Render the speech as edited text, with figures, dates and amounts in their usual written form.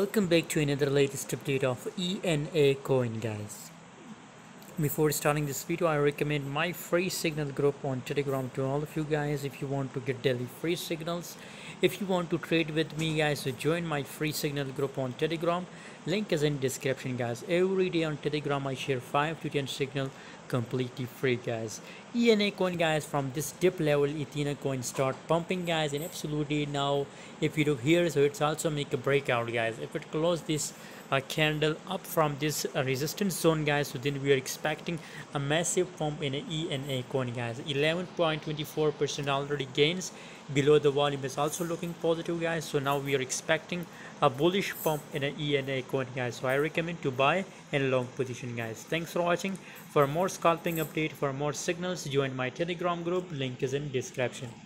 Welcome back to another latest update of ENA coin, guys. Before starting this video, I recommend my free signal group on Telegram to all of you guys. If you want to get daily free signals, if you want to trade with me, guys, so join my free signal group on Telegram. Link is in description, guys. Every day on Telegram I share 5 to 10 signal completely free, guys. ENA coin, guys, from this dip level Ethena coin start pumping, guys, and absolutely now if you look here, so it's also make a breakout, guys. If it close this candle up from this resistance zone, guys, so then we are expecting a massive pump in ENA coin, guys. 11.24% already gains below the volume is also looking positive, guys. So now we are expecting a bullish pump in ENA coin, guys. So I recommend to buy in long position, guys. Thanks for watching. For more scalping update, for more signals, join my Telegram group. Link is in description.